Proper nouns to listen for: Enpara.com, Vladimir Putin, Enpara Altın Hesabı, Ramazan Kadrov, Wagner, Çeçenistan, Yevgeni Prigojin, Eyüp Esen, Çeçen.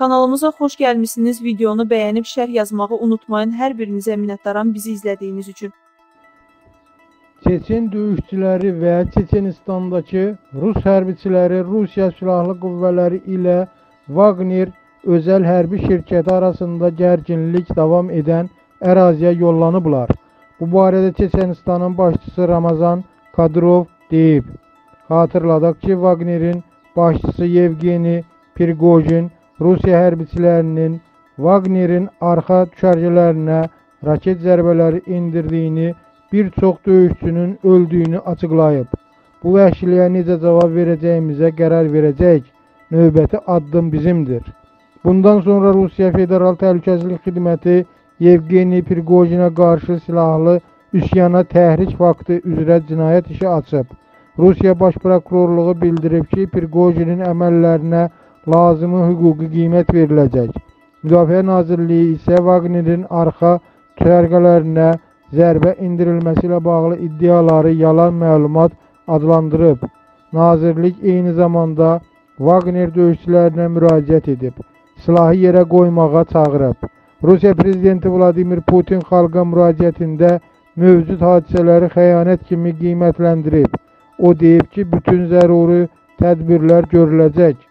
Kanalımıza hoş gelmişsiniz. Videonu bəyənib şərh yazmağı unutmayın. Hər birinizə minnətdaram bizi izlədiyiniz üçün. Çeçen döyüşçüləri və Çeçenistandakı Rus hərbiçiləri Rusiya Silahlı Qüvvələri ilə Wagner özel hərbi şirkəti arasında gərginlik davam edən əraziyə yollanıblar. Bu barədə Çeçenistanın başçısı Ramazan Kadrov deyib. Hatırladaq ki, Wagner'in başçısı Yevgeni Prigojin Rusiya hərbiçilərinin Wagner'in arxa düşərgələrinə raket zərbələri indirdiyini, bir çox döyüşçünün öldüyünü açıqlayıb. Bu vəhşiliyə necə cavab verəcəyimizə qərar verəcək. Növbəti addım bizimdir. Bundan sonra Rusiya Federal Təhlükəsizlik Xidməti Yevgeni Prigojinə qarşı silahlı üsyana təhrik faktı üzrə cinayət işi açıb. Rusiya Baş Prokurorluğu bildirib ki, Prigojinin əməllərinə lazımı hüquqi qiymət veriləcək. Müdafiə Nazirliyi isə Wagner'in arxa düşərgələrinə zərbə indirilməsi ilə bağlı iddiaları yalan məlumat adlandırıb. Nazirlik eyni zamanda Wagner döyüşçülərinə müraciət edib, silahı yerə qoymağa çağırıb. Rusiya Prezidenti Vladimir Putin xalqa müraciətində mövcud hadisələri xəyanət kimi qiymətləndirib. O deyib ki, bütün zəruri tədbirlər görüləcək.